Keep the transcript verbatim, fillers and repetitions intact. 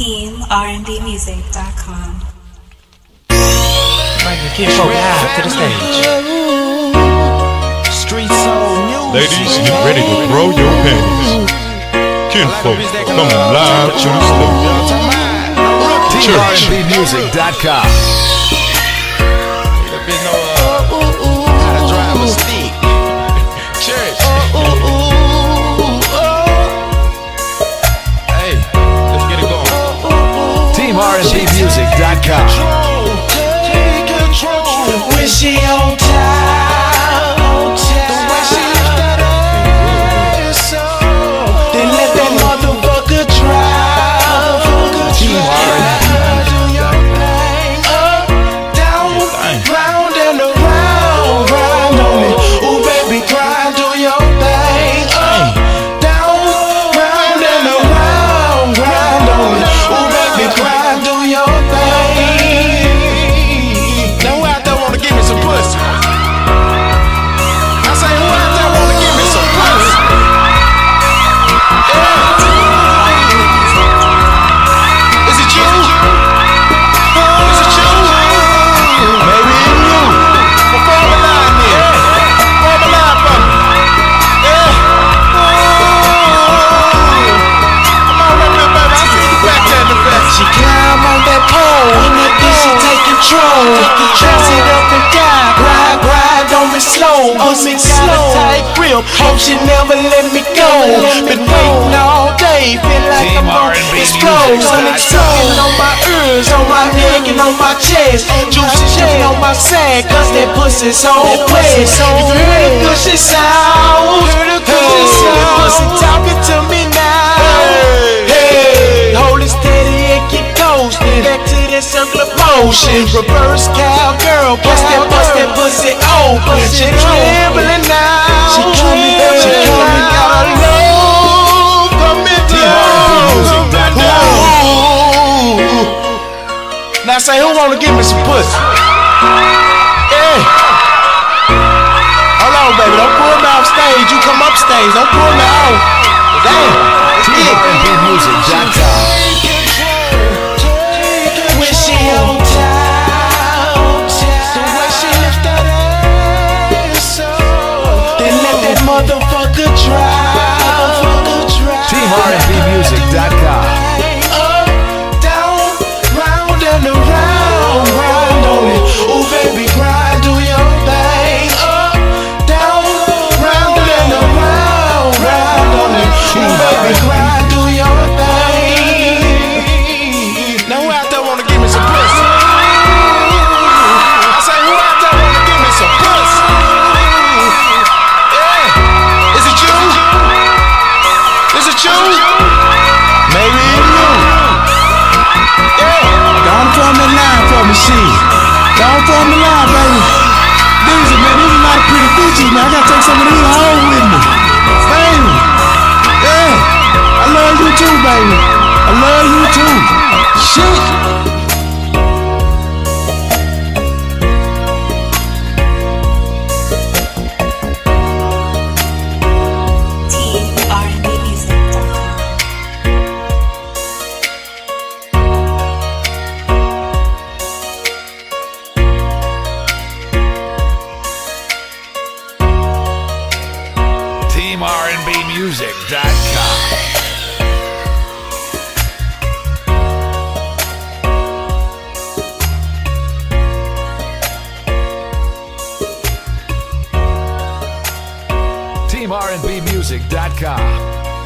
Team R N B Music dot com. Bring the Kinfolk live to the stage. Street soul music. Ladies, get ready to throw your hands. Kinfolk coming live to the stage. Team R N B Music dot com. There'd be no how to drive a stick. Church. Team R N B Music dot com. Take control, when she on top, on top. The way she lift that ass up, then let that motherfucker drive. Team R N B Music dot com. Up, down, round and around, round on it. Ooh baby, grind, do your thing. Up, down, round and around, grind on it. Ooh baby, grind. Slow, pussy got a tight grip. Hope she never let me go. Been waiting all day, feel like I'm on explode. Exploding on my ears, on my neck and on my chest. Juicy J on my sack, cause that pussy so wet. If you heard it, push it out. Heard it, push it out. Pussy talking to me now. Hey, hold it steady and keep coasting. Back to that circle of motion, reverse cowgirl, bust that, bust that pussy open. She trembling now. She coming back. She coming out of love. Coming down. Now say, who wanna give me some pussy? Yeah. Hold on, baby. Don't pull me off stage. You come up stage. Don't pull me out. Damn. Team R N B Music dot com. Team R N B Music dot com. Up, down, round and around, round on it. Ooh baby, grind, do your thing. Up, down, round and around, round on it. Ooh baby, grind, do your thing. Now who out there wanna give me some pussy? I say, who out there wanna give me some pussy? Yeah, is it you? Is it you? Maybe you. Yeah. Don't form the line for me, she. Don't form the line, baby. These are, man, these are a lot of pretty bitches, man. I gotta take some of these home with me. Baby. Yeah. I love you too, baby. I love you too. Shit. Team R N B Music dot com. Team R N B Music dot com.